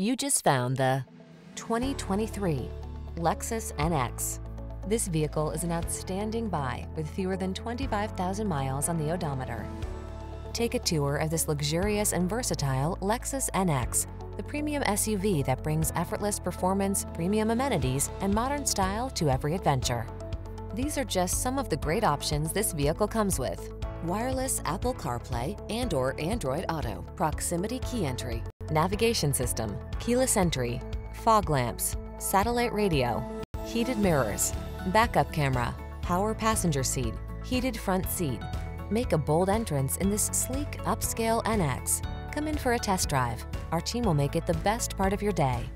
You just found the 2023 Lexus NX. This vehicle is an outstanding buy with fewer than 25,000 miles on the odometer. Take a tour of this luxurious and versatile Lexus NX, the premium SUV that brings effortless performance, premium amenities, and modern style to every adventure. These are just some of the great options this vehicle comes with: wireless Apple CarPlay and/or Android Auto, proximity key entry, navigation system, keyless entry, fog lamps, satellite radio, heated mirrors, backup camera, power passenger seat, heated front seat. Make a bold entrance in this sleek, upscale NX. Come in for a test drive. Our team will make it the best part of your day.